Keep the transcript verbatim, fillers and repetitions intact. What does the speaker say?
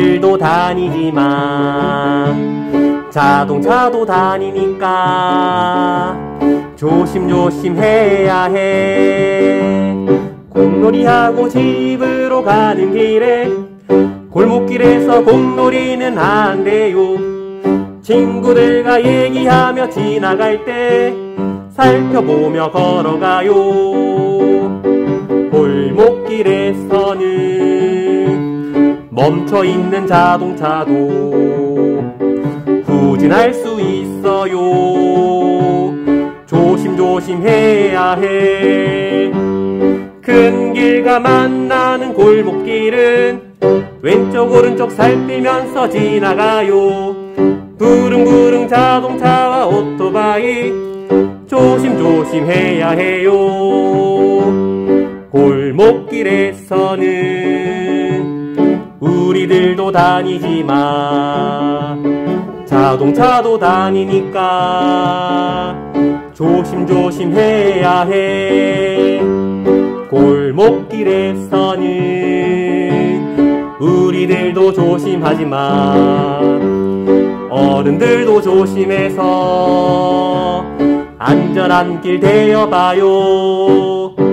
차들도 다니지만 자동차도 다니니까 조심조심 해야 해. 공놀이하고 집으로 가는 길에 골목길에서 공놀이는 안 돼요. 친구들과 얘기하며 지나갈 때 살펴보며 걸어가요. 골목길에서는 멈춰있는 자동차도 후진할 수 있어요. 조심조심 해야 해. 큰 길과 만나는 골목길은 왼쪽 오른쪽 살피면서 지나가요. 부릉부릉 자동차와 오토바이 조심조심 해야 해요. 골목길에서는 우리들도 다니지만 자동차도 다니니까 조심조심 해야 해. 골목길에서는 우리들도 조심하지만 어른들도 조심해서 안전한 길 되어봐요.